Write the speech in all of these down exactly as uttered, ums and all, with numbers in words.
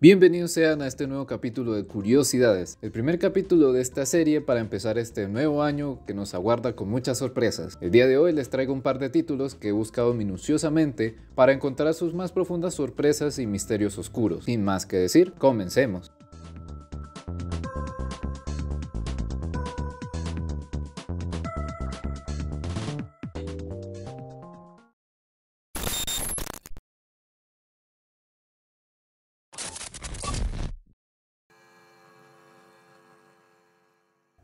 Bienvenidos sean a este nuevo capítulo de Curiosidades, el primer capítulo de esta serie para empezar este nuevo año que nos aguarda con muchas sorpresas. El día de hoy les traigo un par de títulos que he buscado minuciosamente para encontrar sus más profundas sorpresas y misterios oscuros. Sin más que decir, comencemos.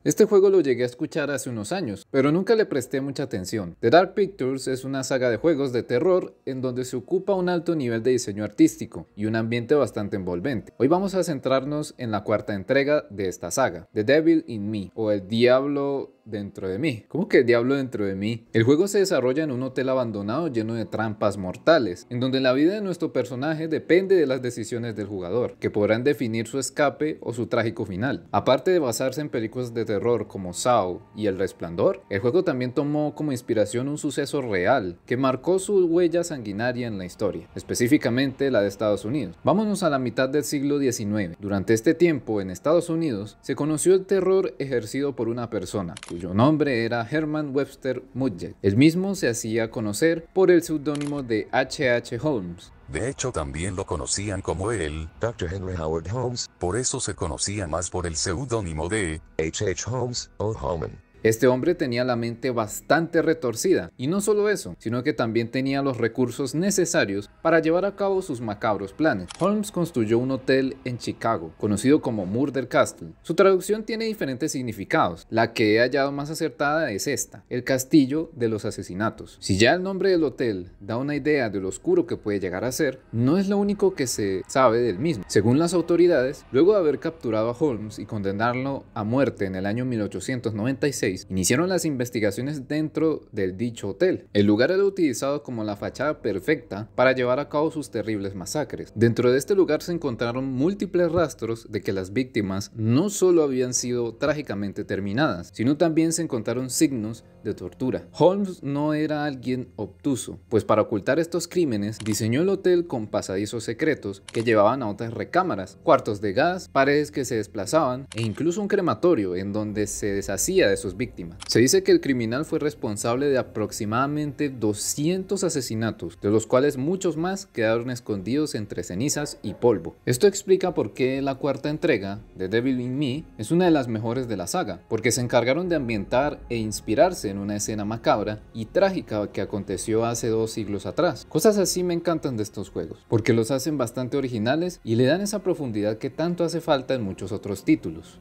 Este juego lo llegué a escuchar hace unos años, pero nunca le presté mucha atención. The Dark Pictures es una saga de juegos de terror en donde se ocupa un alto nivel de diseño artístico y un ambiente bastante envolvente. Hoy vamos a centrarnos en la cuarta entrega de esta saga, The Devil in Me, o El Diablo dentro de mí. ¿Cómo que el diablo dentro de mí? El juego se desarrolla en un hotel abandonado lleno de trampas mortales, en donde la vida de nuestro personaje depende de las decisiones del jugador, que podrán definir su escape o su trágico final. Aparte de basarse en películas de terror terror como Saw y El Resplandor, el juego también tomó como inspiración un suceso real que marcó su huella sanguinaria en la historia, específicamente la de Estados Unidos. Vámonos a la mitad del siglo diecinueve. Durante este tiempo en Estados Unidos se conoció el terror ejercido por una persona cuyo nombre era Herman Webster Mudgett. El mismo se hacía conocer por el seudónimo de H H Holmes. De hecho, también lo conocían como el doctor Henry Howard Holmes, por eso se conocía más por el seudónimo de H H Holmes o Holman. Este hombre tenía la mente bastante retorcida, y no solo eso, sino que también tenía los recursos necesarios para llevar a cabo sus macabros planes. Holmes construyó un hotel en Chicago, conocido como Murder Castle. Su traducción tiene diferentes significados, la que he hallado más acertada es esta, el castillo de los asesinatos. Si ya el nombre del hotel da una idea de lo oscuro que puede llegar a ser, no es lo único que se sabe del mismo. Según las autoridades, luego de haber capturado a Holmes y condenarlo a muerte en el año mil ochocientos noventa y seis, iniciaron las investigaciones dentro del dicho hotel. El lugar era utilizado como la fachada perfecta para llevar a cabo sus terribles masacres. Dentro de este lugar se encontraron múltiples rastros de que las víctimas no solo habían sido trágicamente terminadas, sino también se encontraron signos de tortura. Holmes no era alguien obtuso, pues para ocultar estos crímenes diseñó el hotel con pasadizos secretos que llevaban a otras recámaras, cuartos de gas, paredes que se desplazaban e incluso un crematorio en donde se deshacía de sus víctimas. Se dice que el criminal fue responsable de aproximadamente doscientos asesinatos, de los cuales muchos más quedaron escondidos entre cenizas y polvo. Esto explica por qué la cuarta entrega, The Devil in Me, es una de las mejores de la saga, porque se encargaron de ambientar e inspirarse en una escena macabra y trágica que aconteció hace dos siglos atrás. Cosas así me encantan de estos juegos, porque los hacen bastante originales y le dan esa profundidad que tanto hace falta en muchos otros títulos.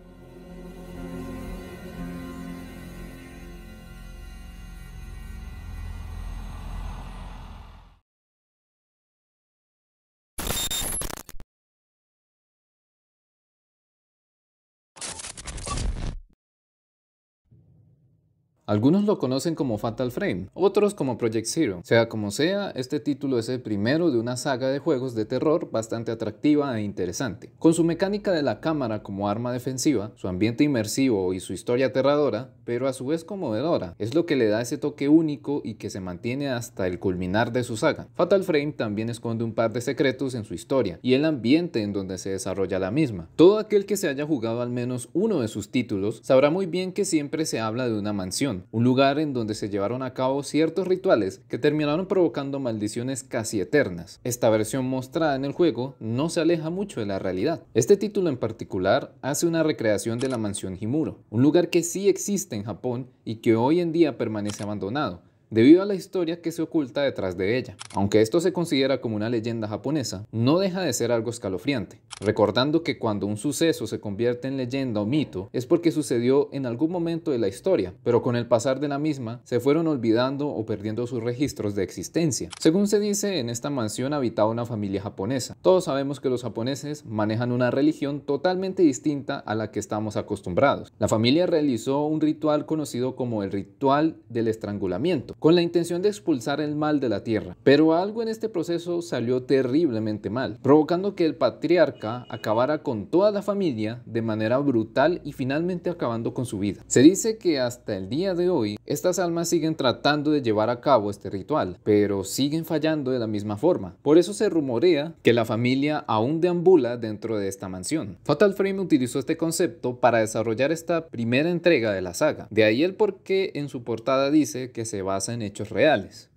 Algunos lo conocen como Fatal Frame, otros como Project Zero. Sea como sea, este título es el primero de una saga de juegos de terror bastante atractiva e interesante. Con su mecánica de la cámara como arma defensiva, su ambiente inmersivo y su historia aterradora, pero a su vez conmovedora, es lo que le da ese toque único y que se mantiene hasta el culminar de su saga. Fatal Frame también esconde un par de secretos en su historia y el ambiente en donde se desarrolla la misma. Todo aquel que se haya jugado al menos uno de sus títulos sabrá muy bien que siempre se habla de una mansión, un lugar en donde se llevaron a cabo ciertos rituales que terminaron provocando maldiciones casi eternas. Esta versión mostrada en el juego no se aleja mucho de la realidad. Este título en particular hace una recreación de la mansión Himuro, un lugar que sí existe en Japón y que hoy en día permanece abandonado, debido a la historia que se oculta detrás de ella. Aunque esto se considera como una leyenda japonesa, no deja de ser algo escalofriante, recordando que cuando un suceso se convierte en leyenda o mito es porque sucedió en algún momento de la historia, pero con el pasar de la misma se fueron olvidando o perdiendo sus registros de existencia. Según se dice, en esta mansión habitaba una familia japonesa. Todos sabemos que los japoneses manejan una religión totalmente distinta a la que estamos acostumbrados. La familia realizó un ritual conocido como el ritual del estrangulamiento, con la intención de expulsar el mal de la tierra, pero algo en este proceso salió terriblemente mal, provocando que el patriarca acabara con toda la familia de manera brutal y finalmente acabando con su vida. Se dice que hasta el día de hoy estas almas siguen tratando de llevar a cabo este ritual, pero siguen fallando de la misma forma. Por eso se rumorea que la familia aún deambula dentro de esta mansión. Fatal Frame utilizó este concepto para desarrollar esta primera entrega de la saga, de ahí el por qué en su portada dice que se basa en hechos reales.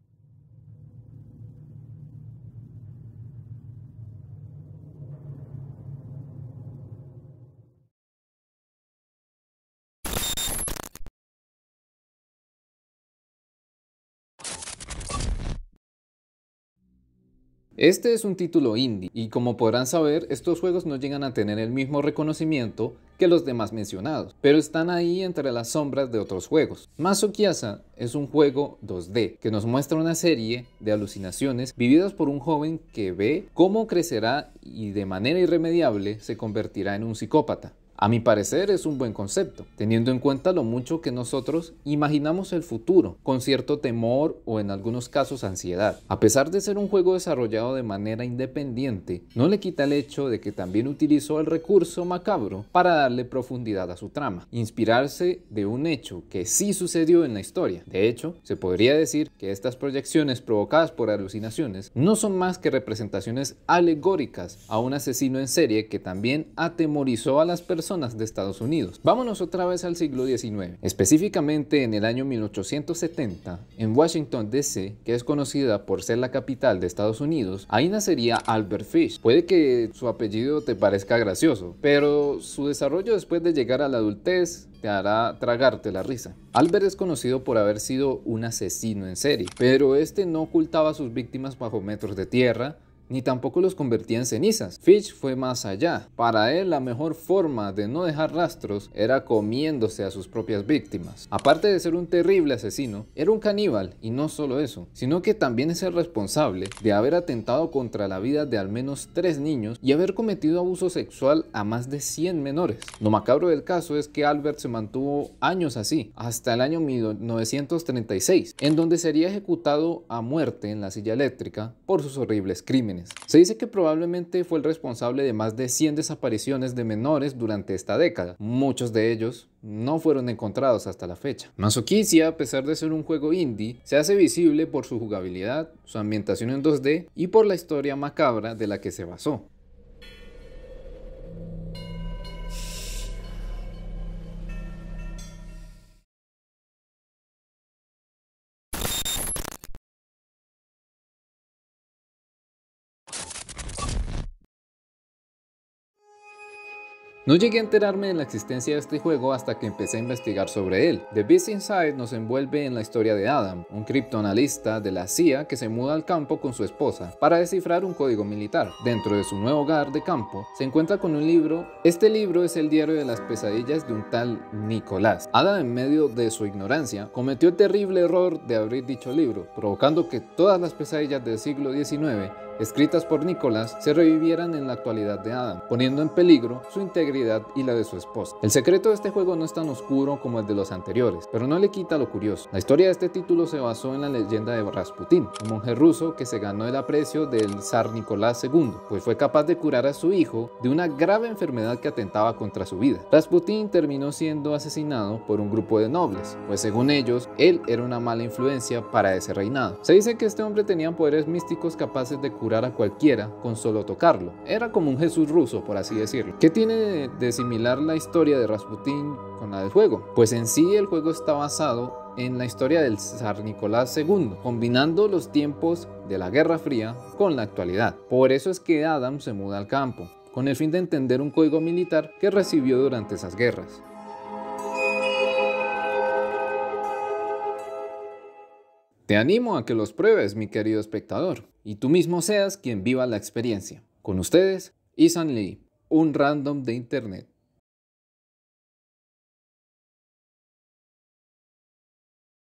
Este es un título indie y, como podrán saber, estos juegos no llegan a tener el mismo reconocimiento que los demás mencionados, pero están ahí entre las sombras de otros juegos. Masochisia es un juego dos D que nos muestra una serie de alucinaciones vividas por un joven que ve cómo crecerá y de manera irremediable se convertirá en un psicópata. A mi parecer es un buen concepto, teniendo en cuenta lo mucho que nosotros imaginamos el futuro, con cierto temor o en algunos casos ansiedad. A pesar de ser un juego desarrollado de manera independiente, no le quita el hecho de que también utilizó el recurso macabro para darle profundidad a su trama, inspirarse de un hecho que sí sucedió en la historia. De hecho, se podría decir que estas proyecciones provocadas por alucinaciones no son más que representaciones alegóricas a un asesino en serie que también atemorizó a las personas de Estados Unidos. Vámonos otra vez al siglo diecinueve, específicamente en el año mil ochocientos setenta, en Washington D C, que es conocida por ser la capital de Estados Unidos. Ahí nacería Albert Fish. Puede que su apellido te parezca gracioso, pero su desarrollo después de llegar a la adultez te hará tragarte la risa. Albert es conocido por haber sido un asesino en serie, pero este no ocultaba a sus víctimas bajo metros de tierra, ni tampoco los convertía en cenizas. Fish fue más allá. Para él, la mejor forma de no dejar rastros era comiéndose a sus propias víctimas. Aparte de ser un terrible asesino, era un caníbal, y no solo eso, sino que también es el responsable de haber atentado contra la vida de al menos tres niños y haber cometido abuso sexual a más de cien menores. Lo macabro del caso es que Albert se mantuvo años así, hasta el año mil novecientos treinta y seis, en donde sería ejecutado a muerte en la silla eléctrica por sus horribles crímenes. Se dice que probablemente fue el responsable de más de cien desapariciones de menores durante esta década. Muchos de ellos no fueron encontrados hasta la fecha. Masochisia, a pesar de ser un juego indie, se hace visible por su jugabilidad, su ambientación en dos D y por la historia macabra de la que se basó. No llegué a enterarme de la existencia de este juego hasta que empecé a investigar sobre él. The Beast Inside nos envuelve en la historia de Adam, un criptoanalista de la C I A que se muda al campo con su esposa para descifrar un código militar. Dentro de su nuevo hogar de campo se encuentra con un libro. Este libro es el diario de las pesadillas de un tal Nicolás. Adam, en medio de su ignorancia, cometió el terrible error de abrir dicho libro, provocando que todas las pesadillas del siglo diecinueve escritas por Nicolás se revivieran en la actualidad de Adam, poniendo en peligro su integridad y la de su esposa. El secreto de este juego no es tan oscuro como el de los anteriores, pero no le quita lo curioso. La historia de este título se basó en la leyenda de Rasputín, un monje ruso que se ganó el aprecio del zar Nicolás segundo, pues fue capaz de curar a su hijo de una grave enfermedad que atentaba contra su vida. Rasputín terminó siendo asesinado por un grupo de nobles, pues según ellos, él era una mala influencia para ese reinado. Se dice que este hombre tenía poderes místicos capaces de curar a cualquiera con solo tocarlo. Era como un Jesús ruso, por así decirlo. ¿Qué tiene de similar la historia de Rasputín con la del juego? Pues en sí el juego está basado en la historia del zar Nicolás segundo, combinando los tiempos de la Guerra Fría con la actualidad. Por eso es que Adam se muda al campo, con el fin de entender un código militar que recibió durante esas guerras. Te animo a que los pruebes, mi querido espectador, y tú mismo seas quien viva la experiencia. Con ustedes, Ethan Lee, un random de internet.